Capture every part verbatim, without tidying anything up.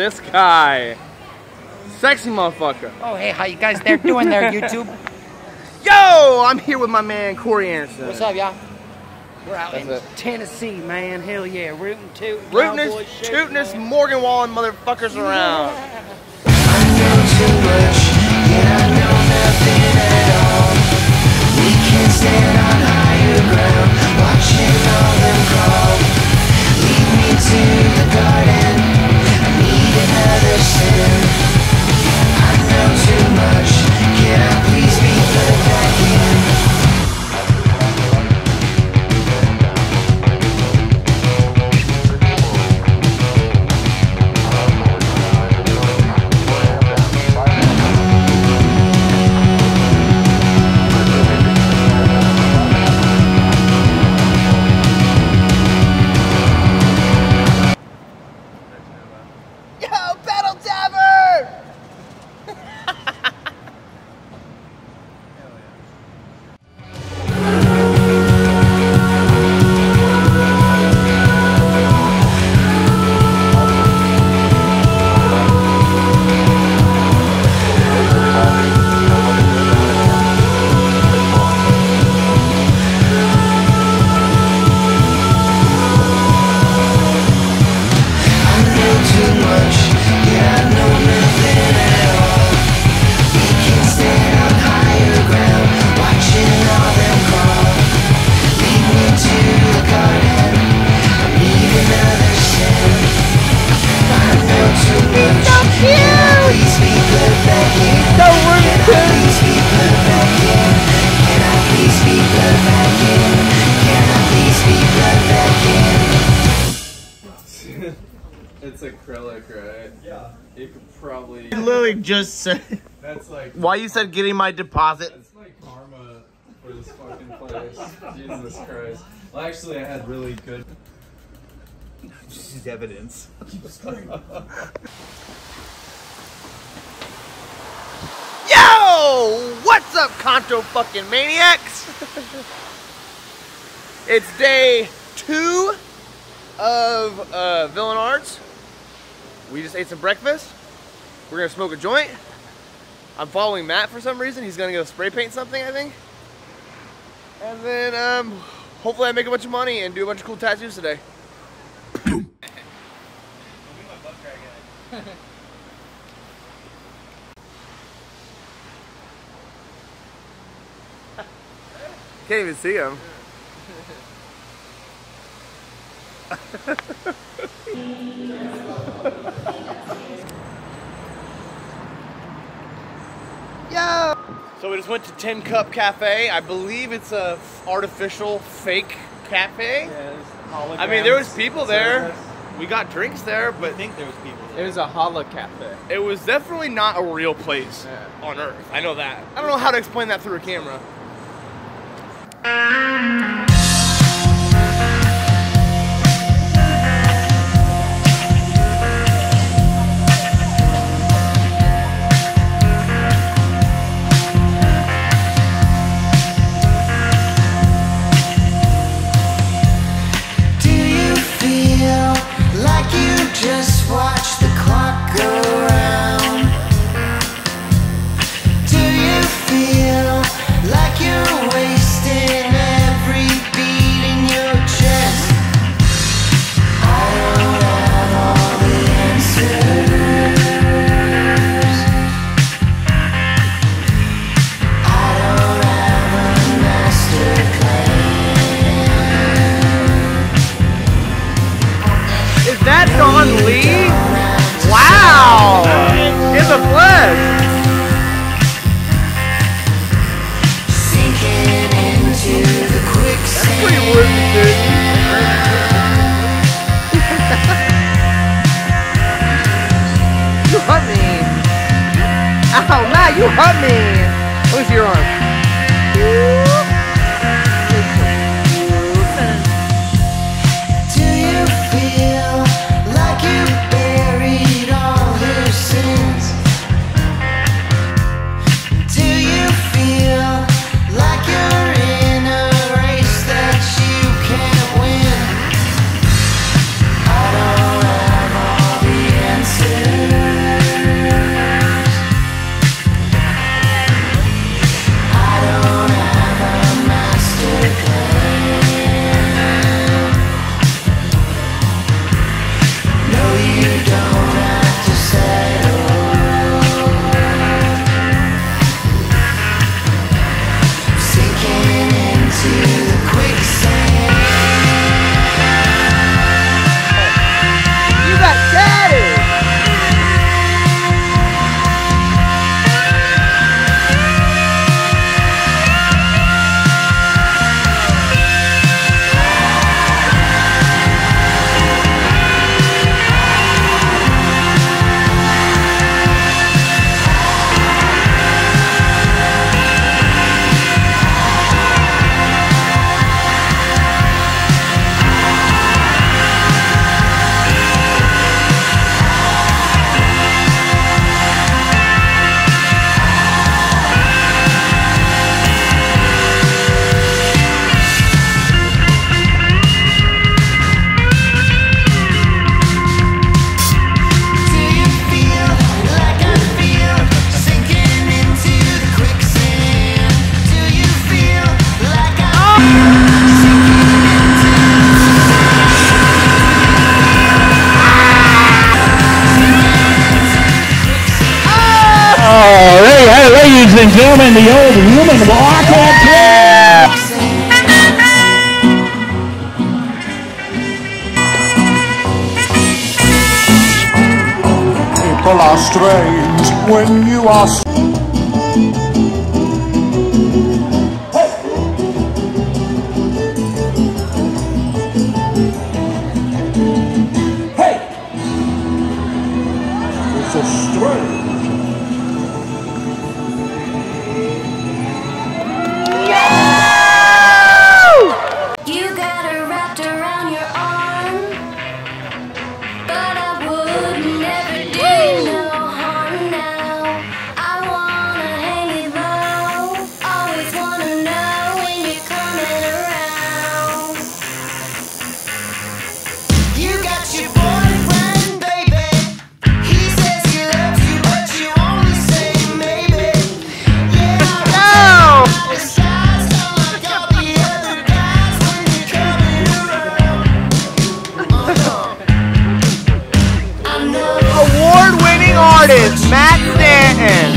this guy. Sexy motherfucker. Oh, hey, how you guys there doing there, YouTube? Yo, I'm here with my man, Corey Anderson. What's up, y'all? We're out That's in it. Tennessee, man. Hell yeah. Rootin' tootin'. Rootin' tootin' us Morgan Wallen motherfuckers yeah. around. I know too much, and I know nothing at all. We can't stand on higher ground, watching all them crawl. Lead me to the garden, I need another sin. I know too much, can I please be put back in? It's acrylic, right? Yeah. It could probably... You literally just said... That's like... Why you said getting my deposit? That's like karma for this fucking place. Jesus Christ. Well, actually, I had really good... This is evidence. Yo! What's up, Conto fucking maniacs? It's day two of uh, Villain Arts. We just ate some breakfast. We're gonna smoke a joint. I'm following Matt for some reason. He's gonna go spray paint something, I think. And then um, hopefully I make a bunch of money and do a bunch of cool tattoos today. Can't even see him. Yo! So we just went to Tin Cup Cafe. I believe it's a artificial fake cafe. Yeah, I mean, there was people there. We got drinks there, but I think there was people there. It was a holo cafe. It was definitely not a real place yeah. on Earth. I know that. I don't know how to explain that through a camera. Ah. You hurt me! Lose your arm. Do you feel like you buried all your sins? Do you feel like you're in a race that you can't win? I don't have all the answers. and gentlemen, the old woman walk on yeah. People are strange when you are. Matt Stanton.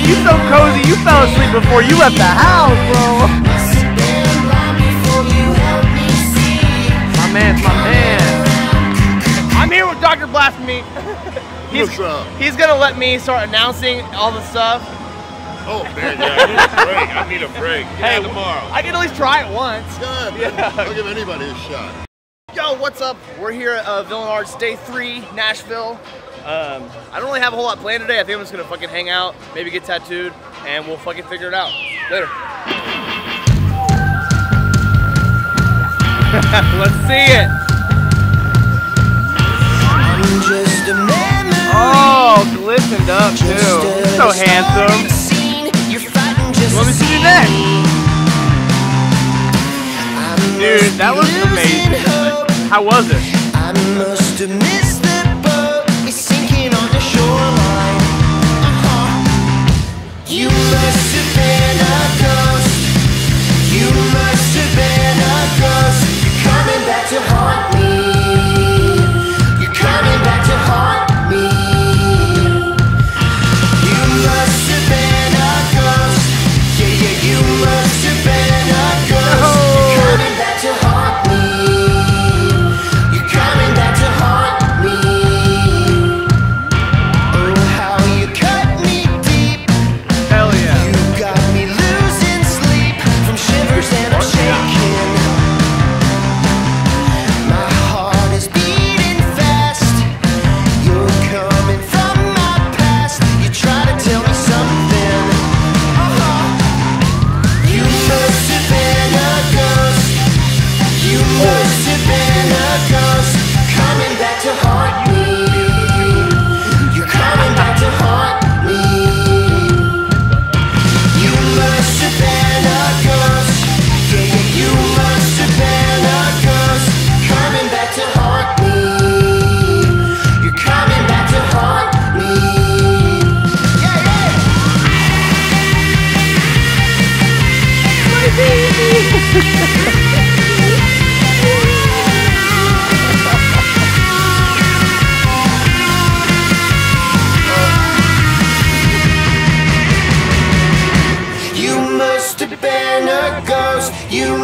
You so cozy, you fell asleep before you left the house, bro. My man's my man. I'm here with Doctor Blasphemy. He's, What's up? He's gonna let me start announcing all the stuff. Oh man, yeah, I need a break. I need a break. Yeah, hey, tomorrow. I can at least try it once. Yeah, man. Yeah. I'll give anybody a shot. Yo, what's up? We're here at uh, Villain Arts Day three, Nashville. Um, I don't really have a whole lot planned today. I think I'm just gonna fucking hang out, maybe get tattooed, and we'll fucking figure it out. Later. Let's see it. Oh, glistened up too. You're so handsome. What was you do next? Dude, that was amazing. How was it? I must have missed the boat. Shoreline, uh-huh. You must have been a ghost. You must have been a ghost. You're coming back to haunt me. You're coming back to haunt me. You must have been a ghost. Yeah, yeah, you must have been a ghost. You're coming back to haunt me. You're coming back to haunt me.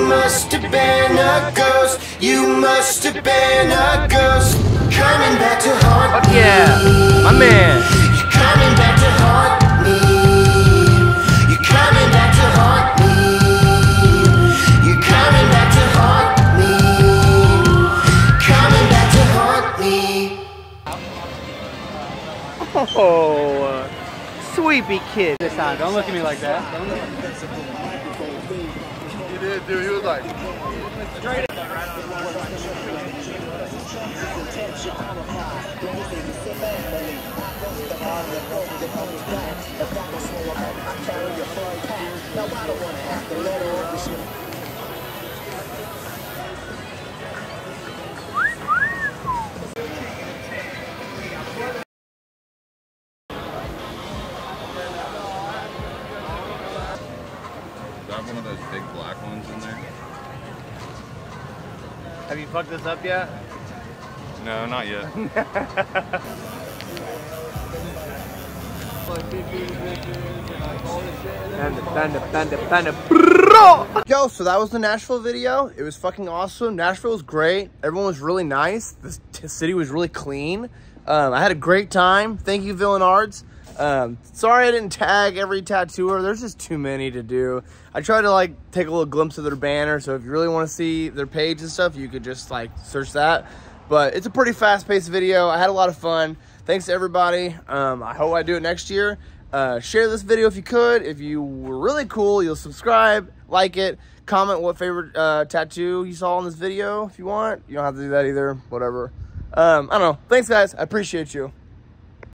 must have been a ghost. You must have been a ghost. Coming back to haunt me. Fuck yeah, my man. You're coming back to haunt me. You're coming back to haunt me. You're coming back to haunt me. Coming back to haunt me. Oh, uh, sweepy kid. This time, don't look at me like that. Don't look at me. He did, dude. He was like straight up. One of those big black ones in there. Have you fucked this up yet? No, not yet. Yo, so that was the Nashville video. It was fucking awesome. Nashville was great. Everyone was really nice. This city was really clean. Um, I had a great time. Thank you, Villain Arts. Um, sorry I didn't tag every tattooer. There's just too many to do. I tried to like take a little glimpse of their banner, so if you really want to see their page and stuff, you could just like search that. But it's a pretty fast-paced video. I had a lot of fun. Thanks to everybody. Um, I hope I do it next year. Uh, share this video if you could. If you were really cool, you'll subscribe, like it, comment what favorite uh, tattoo you saw in this video if you want. You don't have to do that either, whatever. Um, I don't know. Thanks, guys. I appreciate you.